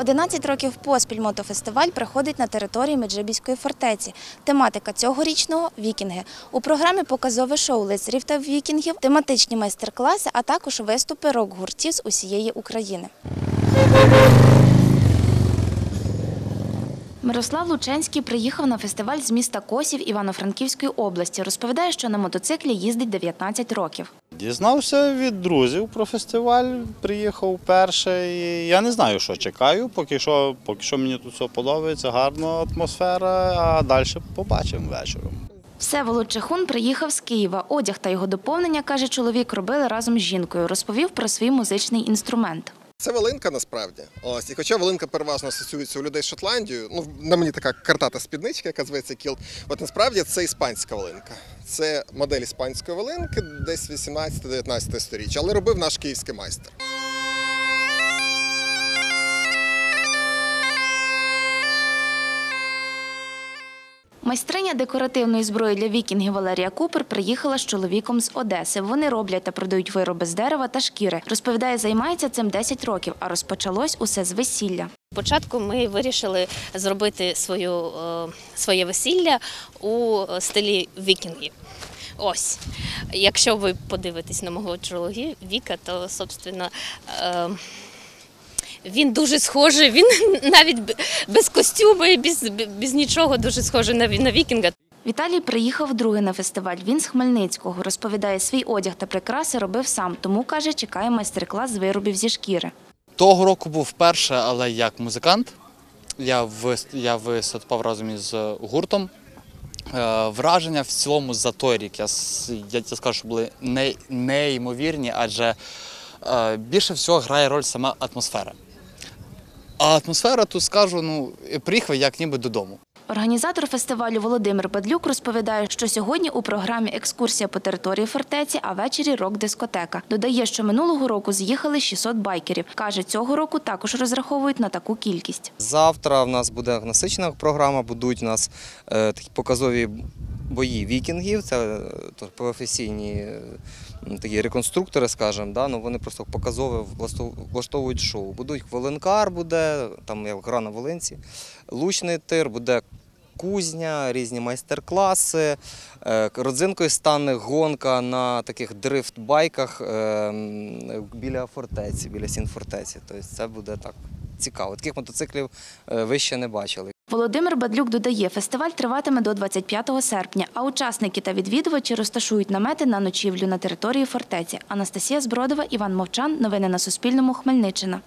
11 років поспіль мотофестиваль проходить на території Меджибіської фортеці. Тематика цьогорічного – вікінги. У програмі показове шоу лицарів та вікінгів, тематичні майстер-класи, а також виступи рок-гуртів з усієї України. Мирослав Лученський приїхав на фестиваль з міста Косів Івано-Франківської області. Розповідає, що на мотоциклі їздить 19 років. Дізнався від друзів про фестиваль, приїхав вперше. Я не знаю, що чекаю, поки що мені тут все подобається, гарна атмосфера, а далі побачимо вечором. Всеволод Чехун приїхав з Києва. Одяг та його доповнення, каже чоловік, робили разом з жінкою. Розповів про свій музичний інструмент. Це валинка насправді. Ось. І хоча валинка переважно асоціюється у людей з Шотландією, на мені така картата спідничка, яка зветься Кілк, от насправді це іспанська валинка. Це модель іспанської валинки, десь 18-19 сторіччя, але робив наш київський майстер. Майстриня декоративної зброї для вікінгів Валерія Купер приїхала з чоловіком з Одеси. Вони роблять та продають вироби з дерева та шкіри. Розповідає, займається цим 10 років, а розпочалось усе з весілля. Спочатку ми вирішили зробити своє весілля у стилі вікінгів. Ось, якщо ви подивитесь на мого чоловіка Віка, то, собственно, він дуже схожий, він навіть без костюму і без нічого дуже схожий на вікінга. Віталій приїхав вдруге на фестиваль, він з Хмельницького. Розповідає, свій одяг та прикраси робив сам, тому, каже, чекає майстер-клас з виробів зі шкіри. Того року був вперше, але як музикант. Я виступав разом із гуртом. Враження в цілому за той рік, я скажу, що були неймовірні, адже більше всього грає роль сама атмосфера. А атмосфера тут, скажу, приїхав як ніби додому. Організатор фестивалю Володимир Бадлюк розповідає, що сьогодні у програмі екскурсія по території фортеці, а ввечері рок-дискотека. Додає, що минулого року з'їхали 600 байкерів. Каже, цього року також розраховують на таку кількість. Завтра в нас буде насичена програма, будуть у нас такі показові бої вікінгів, це професійні такі реконструктори, скажімо, да? Вони просто показово влаштовують шоу. Будуть волинкар, буде, там як гра на волинці, лучний тир, буде кузня, різні майстер-класи, родзинкою стане гонка на таких дрифт-байках біля фортеці, біля стін фортеці. Тобто це буде так цікаво. Таких мотоциклів ви ще не бачили. Володимир Бадлюк додає, фестиваль триватиме до 25 серпня, а учасники та відвідувачі розташують намети на ночівлю на території фортеці. Анастасія Збродова, Іван Мовчан. Новини на Суспільному. Хмельниччина.